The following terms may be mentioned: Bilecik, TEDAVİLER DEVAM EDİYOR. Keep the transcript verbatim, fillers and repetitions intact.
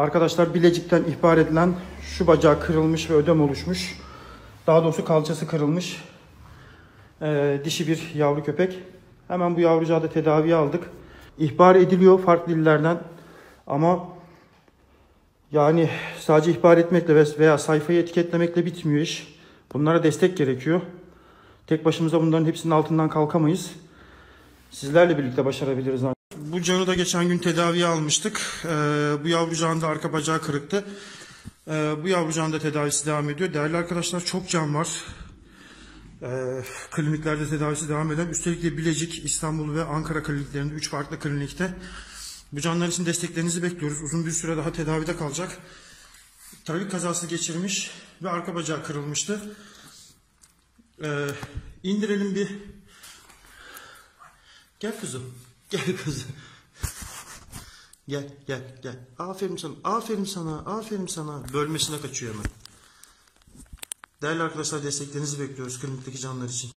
Arkadaşlar Bilecik'ten ihbar edilen şu bacağı kırılmış ve ödem oluşmuş. Daha doğrusu kalçası kırılmış. Ee, dişi bir yavru köpek. Hemen bu yavrucağı da tedaviye aldık. İhbar ediliyor farklı illerden. Ama yani sadece ihbar etmekle veya sayfayı etiketlemekle bitmiyor iş. Bunlara destek gerekiyor. Tek başımıza bunların hepsinin altından kalkamayız. Sizlerle birlikte başarabiliriz. Bu canı da geçen gün tedaviye almıştık. Ee, bu yavrucağın da arka bacağı kırıktı. Ee, bu yavrucağın da tedavisi devam ediyor. Değerli arkadaşlar, çok can var. Ee, kliniklerde tedavisi devam eden. Üstelik de Bilecik, İstanbul ve Ankara kliniklerinde üç farklı klinikte. Bu canlar için desteklerinizi bekliyoruz. Uzun bir süre daha tedavide kalacak. Trafik kazası geçirmiş ve arka bacağı kırılmıştı. Ee, indirelim bir. Gel kızım. Gel kızım. Gel, gel, gel. Aferin sana, aferin sana, aferin sana. Bölmesine kaçıyor hemen. Değerli arkadaşlar, desteklerinizi bekliyoruz klinikteki canlar için.